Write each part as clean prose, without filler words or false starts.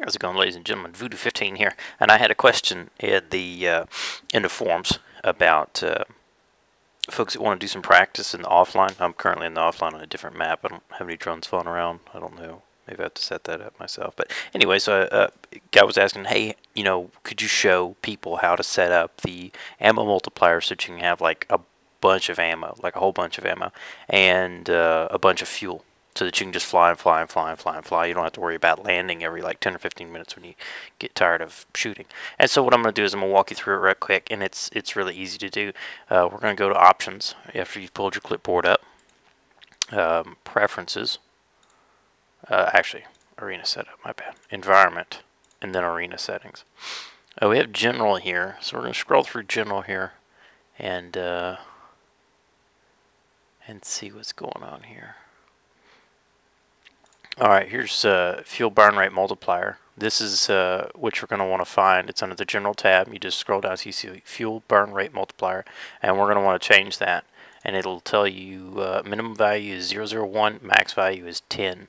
How's it going, ladies and gentlemen? Voodoo15 here, and I had a question in the forums about folks that want to do some practice in the offline. I'm currently in the offline on a different map. I don't have any drones flying around. I don't know. Maybe I have to set that up myself. But anyway, so a guy was asking, hey, you know, could you show people how to set up the ammo multiplier so that you can have like a bunch of ammo, like a whole bunch of ammo, and a bunch of fuel, so that you can just fly and fly and fly and fly and fly. You don't have to worry about landing every like 10 or 15 minutes when you get tired of shooting. And so what I'm going to do is I'm going to walk you through it real quick, and it's really easy to do. We're going to go to options after you've pulled your clipboard up. Preferences. Actually, arena setup, my bad. Environment, and then arena settings. We have general here, so we're going to scroll through general here and see what's going on here. Alright, here's fuel burn rate multiplier. This is what you're going to want to find. It's under the general tab. You just scroll down so you see fuel burn rate multiplier, and we're going to want to change that. And it'll tell you minimum value is 0.001, max value is 10,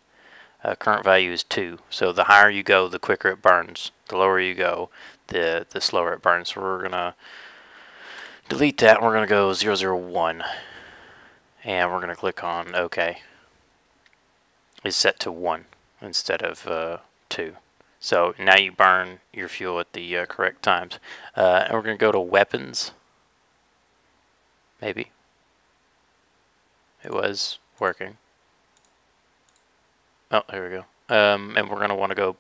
current value is 2. So the higher you go, the quicker it burns. The lower you go, the slower it burns. So we're going to delete that, and we're going to go 0.001, and we're going to click on OK. Is set to 1 instead of 2. So now you burn your fuel at the correct times. And we're going to go to weapons. Maybe. It was working. Oh, here we go. And we're going to want to go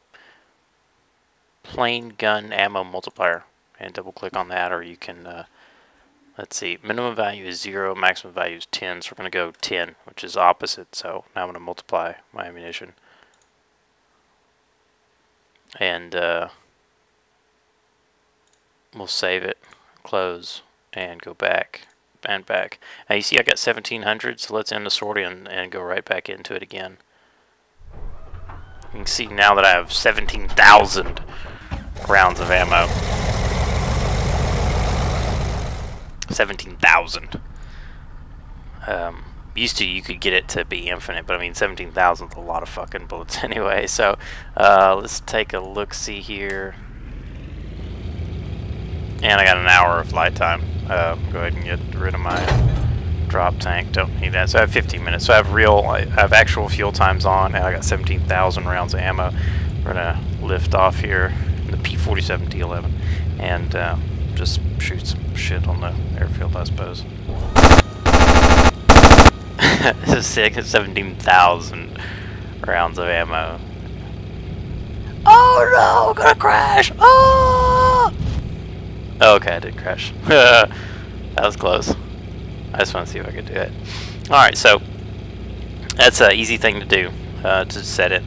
plain gun ammo multiplier and double click on that, or you can, let's see, minimum value is 0, maximum value is 10, so we're going to go 10, which is opposite, so now I'm going to multiply my ammunition. And we'll save it, close, and go back, and back. Now you see I got 1,700, so let's end the sortie and go right back into it again. You can see now that I have 17,000 rounds of ammo. 17,000. Used to, you could get it to be infinite, but I mean 17,000 is a lot of fucking bullets anyway. So let's take a look-see here. And I got an hour of flight time. Go ahead and get rid of my drop tank. Don't need that. So I have 15 minutes. So I have actual fuel times on, and I got 17,000 rounds of ammo. We're gonna lift off here in the P-47 T-11 and just shoot some shit on the airfield, I suppose. This is sick. 17,000 rounds of ammo. Oh no! I'm gonna crash! Oh! Okay, I did crash. That was close. I just want to see if I could do it. Alright, so that's an easy thing to do, to set it.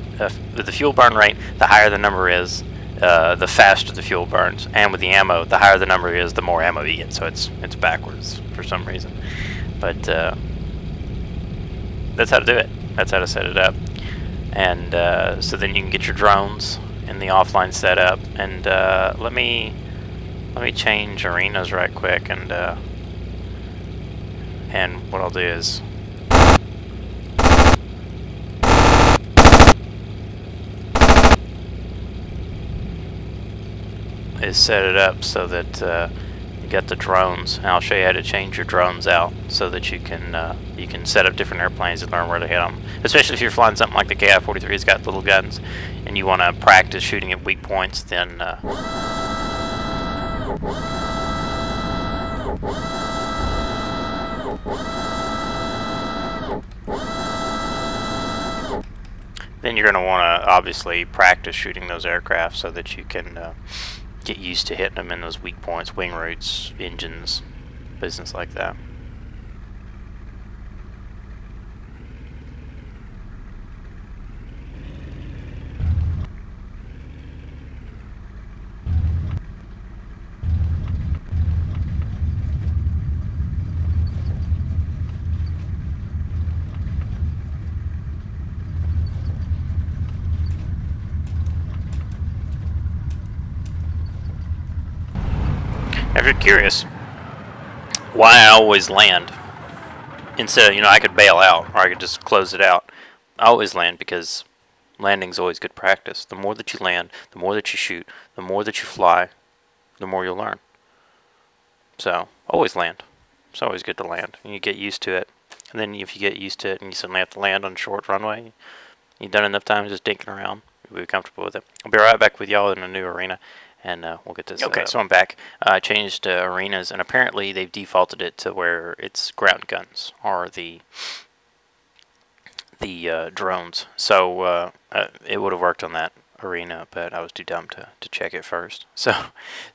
With the fuel burn rate, the higher the number is, the faster the fuel burns, and with the ammo, the higher the number is, the more ammo you get. So it's backwards for some reason, but that's how to do it. That's how to set it up, and so then you can get your drones in the offline setup. And let me change arenas right quick, and what I'll do is. Is set it up so that you got the drones. And I'll show you how to change your drones out so that you can set up different airplanes and learn where to hit them. Especially if you're flying something like the Ki-43, it's got little guns, and you want to practice shooting at weak points. Then you're going to want to obviously practice shooting those aircraft so that you can. Get used to hitting them in those weak points, wing roots, engines, business like that. If you're curious why I always land, instead, you know, I could bail out or I could just close it out. I always land because landing's always good practice. The more that you land, the more that you shoot, the more that you fly, the more you'll learn. So, always land. It's always good to land. And you get used to it. And then if you get used to it and you suddenly have to land on a short runway, you've done enough time just dinking around. You'll be comfortable with it. I'll be right back with y'all in a new arena. And we'll get this. Okay, so I'm back. I changed arenas, and apparently they've defaulted it to where it's ground guns or the drones. So it would have worked on that arena, but I was too dumb to check it first. So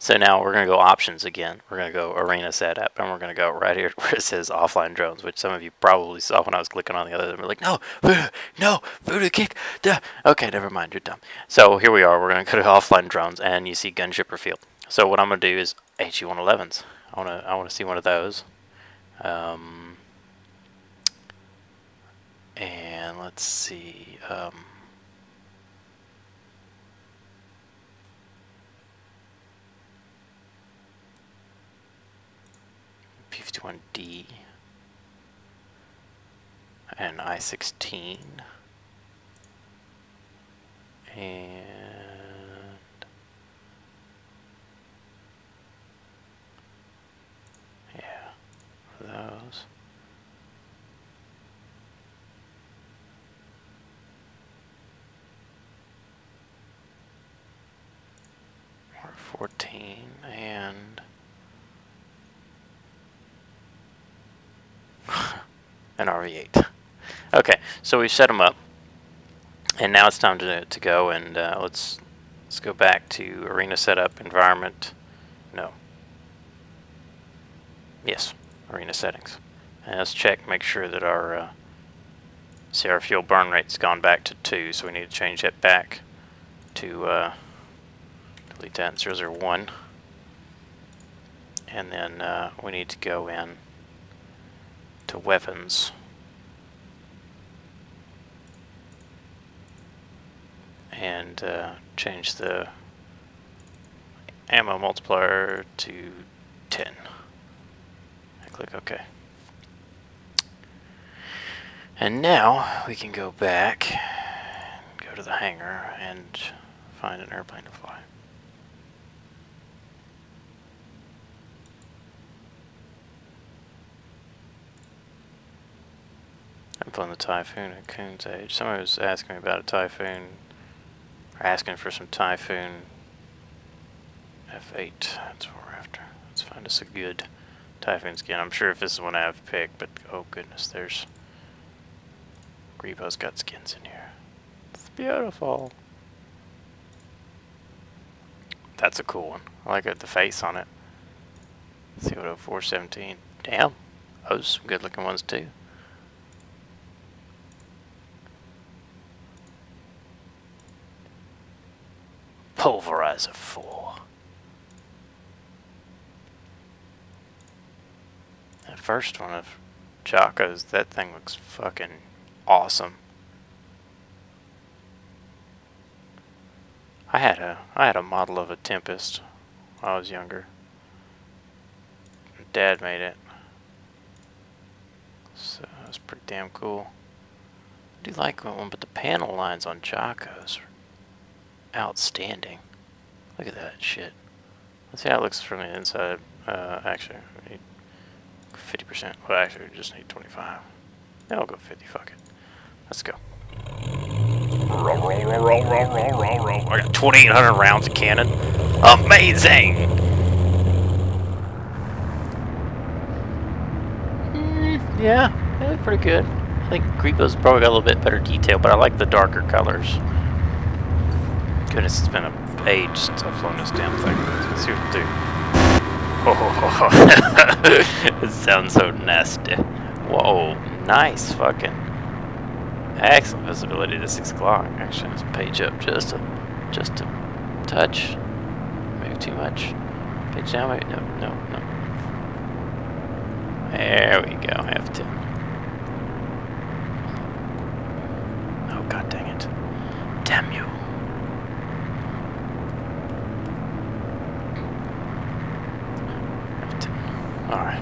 now we're gonna go options again. We're gonna go arena setup, and we're gonna go right here where it says offline drones, which some of you probably saw when I was clicking on the other. We're like, no, Voodoo, no, Voodoo kick. Duh. Okay, never mind, you're dumb. So here we are. We're gonna go to offline drones, and you see gunshipper field. So what I'm gonna do is H1-11s. I wanna see one of those. And let's see. P-51D and I-16 and yeah, those. R14 and an RV8. Okay, so we've set them up, and now it's time to go and let's go back to arena setup, environment. No. Yes, arena settings, and let's check, make sure that our see our fuel burn rate's gone back to 2, so we need to change that back to delete that 001, and then we need to go in to weapons and change the ammo multiplier to 10. I click OK, and now we can go back, go to the hangar, and find an airplane to fly. On the Typhoon at Coon's age. Somebody was asking me about a Typhoon, or asking for some Typhoon F8. That's what we're after. Let's find us a good Typhoon skin. I'm sure if this is one I have picked, but oh goodness, there's Greebo's got skins in here. It's beautiful. That's a cool one. I like it, the face on it. Let's see what 0417. Damn, those are some good looking ones too. Pulverizer 4. That first one of Jocko's, that thing looks fucking awesome. I had a model of a Tempest when I was younger. Dad made it. So that's pretty damn cool. I do like that one, but the panel lines on Jocko's are outstanding. Look at that shit. Let's see how it looks from the inside. Actually, we need 50%. Well, actually, we just need 25. Now we'll go 50. Fuck it. Let's go. I got 2,800 rounds of cannon. Amazing! Yeah, they look pretty good. I think Greebo's probably got a little bit better detail, but I like the darker colors. Goodness, it's been an age since I've flown this damn thing. Let's see what it do. Oh, it sounds so nasty. Whoa, nice fucking. Excellent visibility to 6 o'clock. Actually, let's page up just a touch. Maybe too much. Page down, maybe. No. There we go, F10. Oh, god dang it. Damn you. Alright.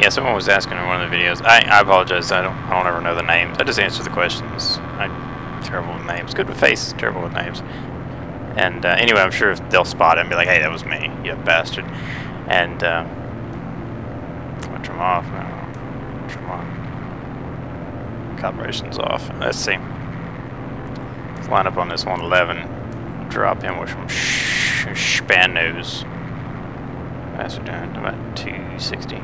Yeah, someone was asking in one of the videos. I apologize. I don't ever know the names. I just answer the questions. I'm terrible with names. Good with faces, terrible with names. And anyway, I'm sure if they'll spot it and be like, "Hey, that was me, you bastard," and watch them off. No, watch them off. Calibration's off. Let's see. Let's line up on this 111. Drop him with some spanos. Faster down to about 260.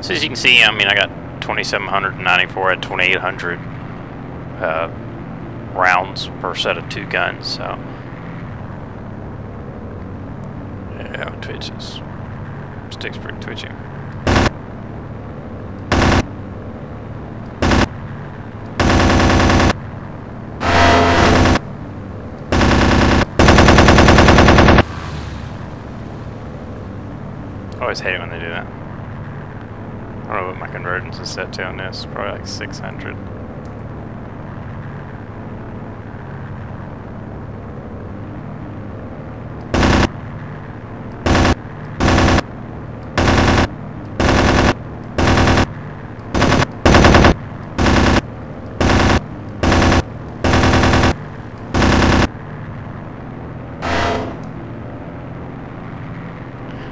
So as you can see, I mean, I got 2,794 at 2,800 rounds per set of two guns. So yeah, it twitches. Stick's pretty twitchy. I always hate it when they do that. I don't know what my convergence is set to on this, probably like 600.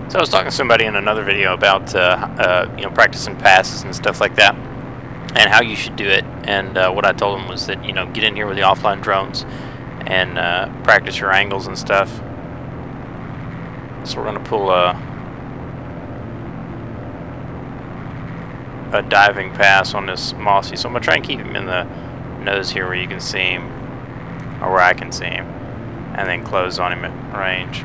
So I was talking to somebody in another video about you know, practicing passes and stuff like that, and how you should do it. And what I told them was that, you know, get in here with the offline drones and practice your angles and stuff. So we're gonna pull a diving pass on this Mossy. So I'm gonna try and keep him in the nose here where you can see him, or where I can see him, and then close on him at range.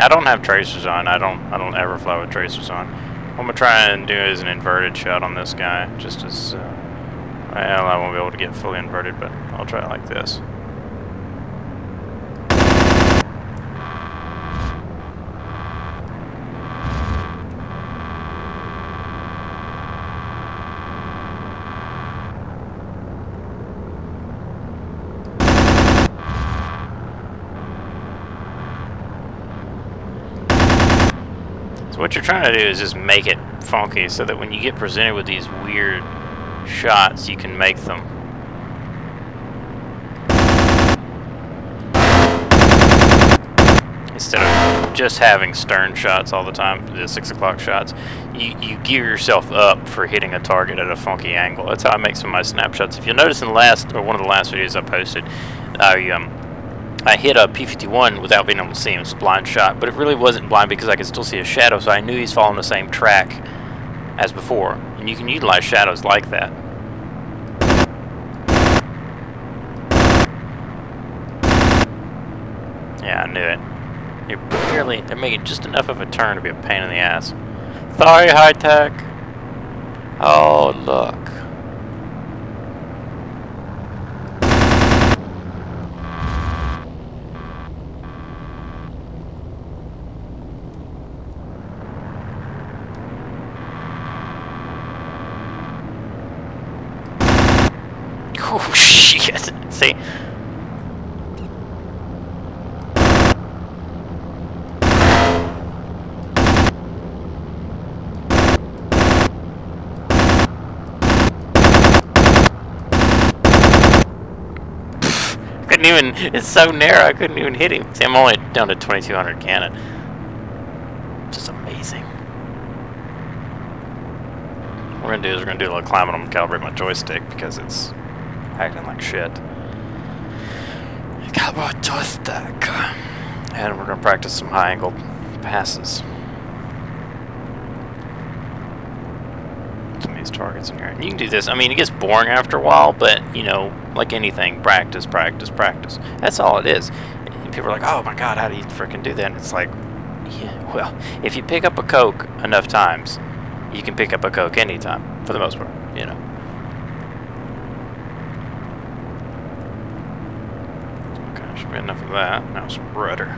I don't have tracers on. I don't ever fly with tracers on. What I'm gonna try and do is an inverted shot on this guy, just as well. I won't be able to get fully inverted, but I'll try it like this. What you're trying to do is just make it funky so that when you get presented with these weird shots, you can make them. Instead of just having stern shots all the time, the 6 o'clock shots, you gear yourself up for hitting a target at a funky angle. That's how I make some of my snapshots. If you'll notice in the last, or one of the last videos I posted, I hit a P-51 without being able to see him. It was a blind shot, but it really wasn't blind because I could still see a shadow, so I knew he's following the same track as before. And you can utilize shadows like that. Yeah, I knew it. They're making just enough of a turn to be a pain in the ass. Sorry, high tech. Oh, look. Oh shit, see? Couldn't even, it's so narrow I couldn't even hit him. See, I'm only down to 2200 cannon. Just amazing. What we're gonna do is we're gonna do a little climbing on them, calibrate my joystick because it's acting like shit. Cowboy joystick. And we're gonna practice some high angle passes. Some of these targets in here. And you can do this. I mean, it gets boring after a while, but you know, like anything, practice, practice, practice. That's all it is. And people are like, "Oh my god, how do you freaking do that?" And it's like, yeah, well, if you pick up a Coke enough times, you can pick up a Coke anytime, for the most part, you know. Enough of that. Now some rudder.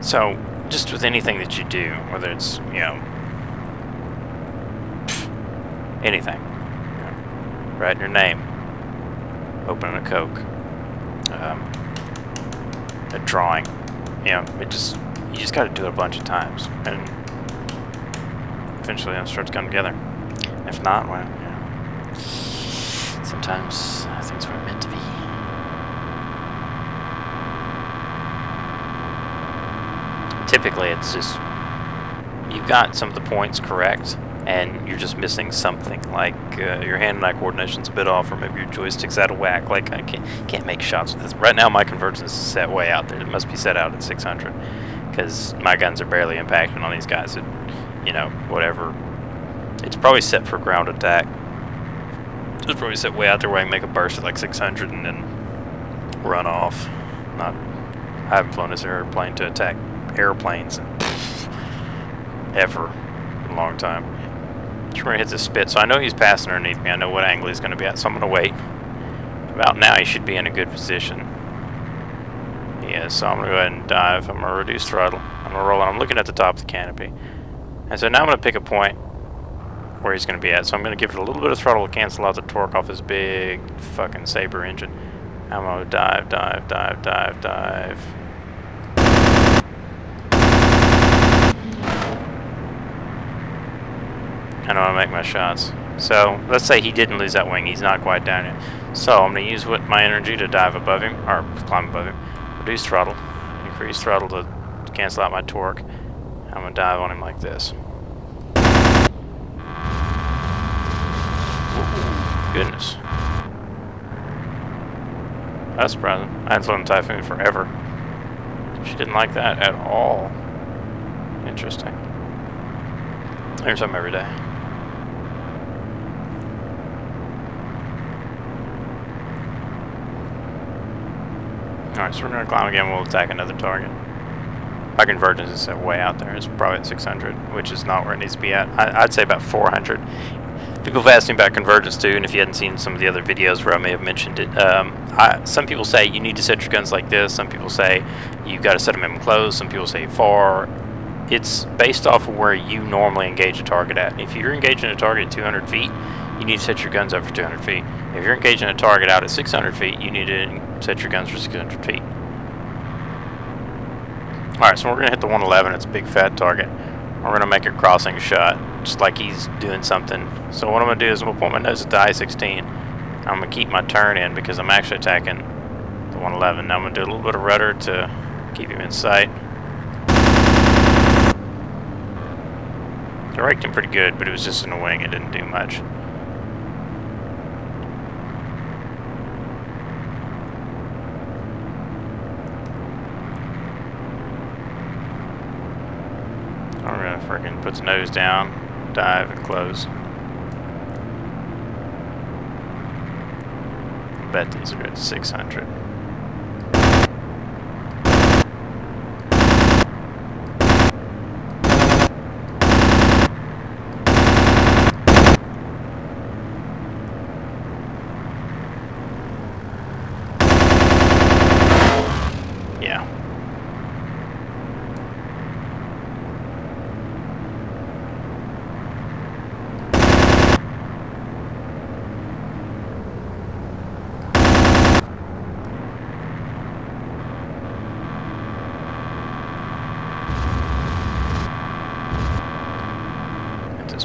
So just with anything that you do, whether it's, you know, anything. Writing your name, opening a Coke, a drawing, you know, you just gotta do it a bunch of times, and eventually it starts coming together. If not, well, you know, sometimes things weren't meant to be. Typically, it's just, you've got some of the points correct, and you're just missing something, like your hand-eye coordination's a bit off, or maybe your joystick's out of whack. Like, I can't make shots with this. Right now, my convergence is set way out there. It must be set out at 600, because my guns are barely impacting on these guys. It, you know, whatever. It's probably set for ground attack. It's probably set way out there where I can make a burst at like 600 and then run off. I haven't flown this airplane to attack airplanes in, ever, in a long time. We're gonna hit the spit, so I know he's passing underneath me. I know what angle he's gonna be at, so I'm gonna wait. About now, he should be in a good position. Yeah, so I'm gonna go ahead and dive. I'm gonna reduce throttle. I'm gonna roll, and I'm looking at the top of the canopy. And so now I'm gonna pick a point where he's gonna be at. So I'm gonna give it a little bit of throttle to cancel out the torque off his big fucking Sabre engine. I'm gonna dive, dive, dive, dive, dive. And I'm gonna make my shots. So let's say he didn't lose that wing, he's not quite down yet. So I'm gonna use my energy to dive above him, or climb above him, reduce throttle, increase throttle to cancel out my torque. I'm gonna dive on him like this. Goodness. That's surprising. I hadn't flown a Typhoon forever. She didn't like that at all. Interesting. I hear something every day. Alright, so we're going to climb again, we'll attack another target. My convergence is way out there, it's probably at 600, which is not where it needs to be at. I'd say about 400. People have asked me about convergence too, and if you hadn't seen some of the other videos where I may have mentioned it, some people say you need to set your guns like this, some people say you've got to set them in close, some people say far. It's based off of where you normally engage a target at. If you're engaging a target at 200 feet, you need to set your guns up for 200 feet. If you're engaging a target out at 600 feet, you need to set your guns for 600 feet. Alright, so we're going to hit the 111. It's a big fat target. We're going to make a crossing shot, just like he's doing something. So what I'm going to do is I'm going to point my nose at the I-16. I'm going to keep my turn in because I'm actually attacking the 111. Now I'm going to do a little bit of rudder to keep him in sight. I raked him pretty good, but it was just in the wing, it didn't do much. I'm gonna freaking put the nose down, dive, and close. I bet these are at 600.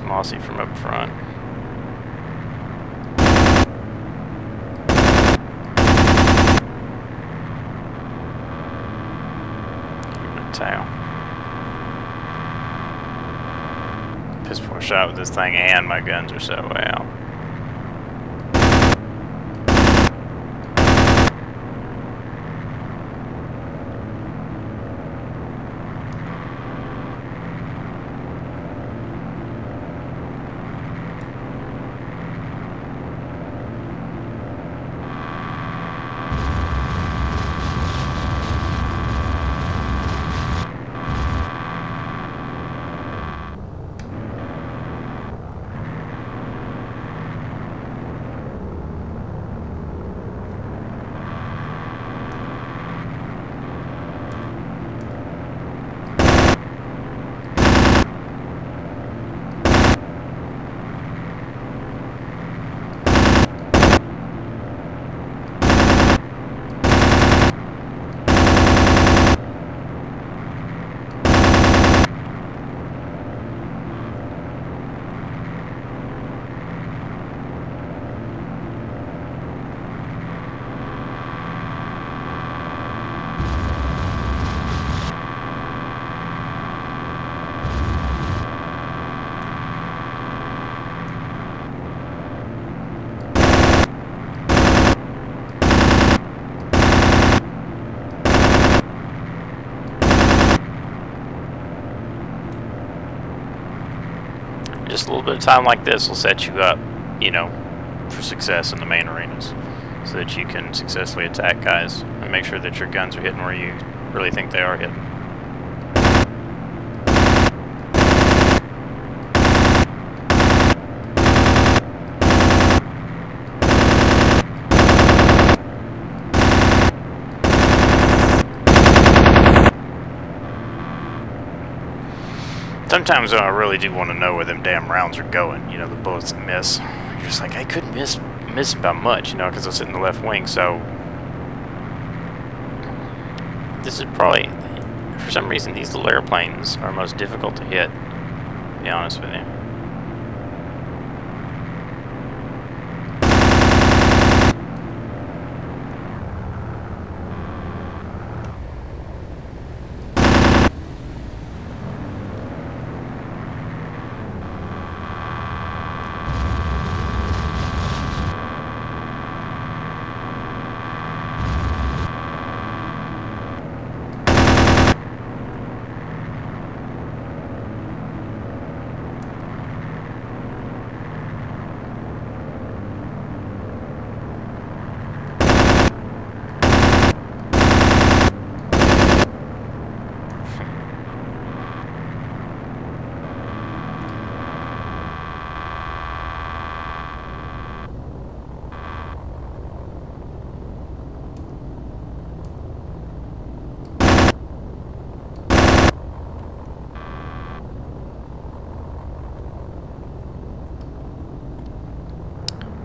Mossy from up front. Give it a tail. Piss poor shot with this thing, and my guns are so way out. just a little bit of time like this will set you up, you know, for success in the main arenas, so that you can successfully attack guys and make sure that your guns are hitting where you really think they are hitting. Sometimes I really do want to know where them damn rounds are going, you know, the bullets that miss. You're just like, I couldn't miss by much, you know, because I was in the left wing, so... This is probably, for some reason, these little airplanes are most difficult to hit, to be honest with you.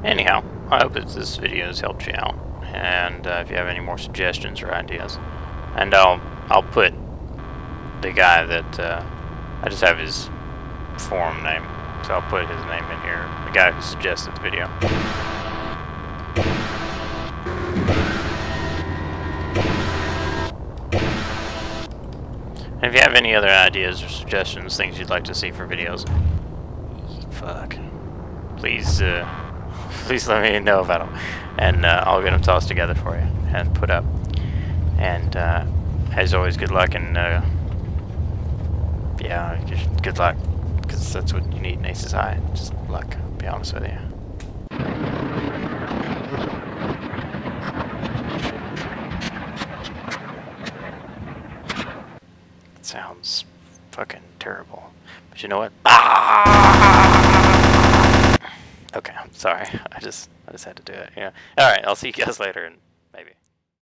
Anyhow, I hope that this video has helped you out, and if you have any more suggestions or ideas, and I'll put the guy that I just have his forum name, so I'll put his name in here. The guy who suggested the video. And if you have any other ideas or suggestions, things you'd like to see for videos, fuck, please. Please let me know about them, and I'll get them tossed together for you and put up. And as always, good luck, and yeah, just good luck, because that's what you need in Ace's High, just luck, I'll be honest with you. It sounds fucking terrible, but you know what? Okay, I'm sorry. I just had to do it. Yeah. All right. I'll see you guys later. And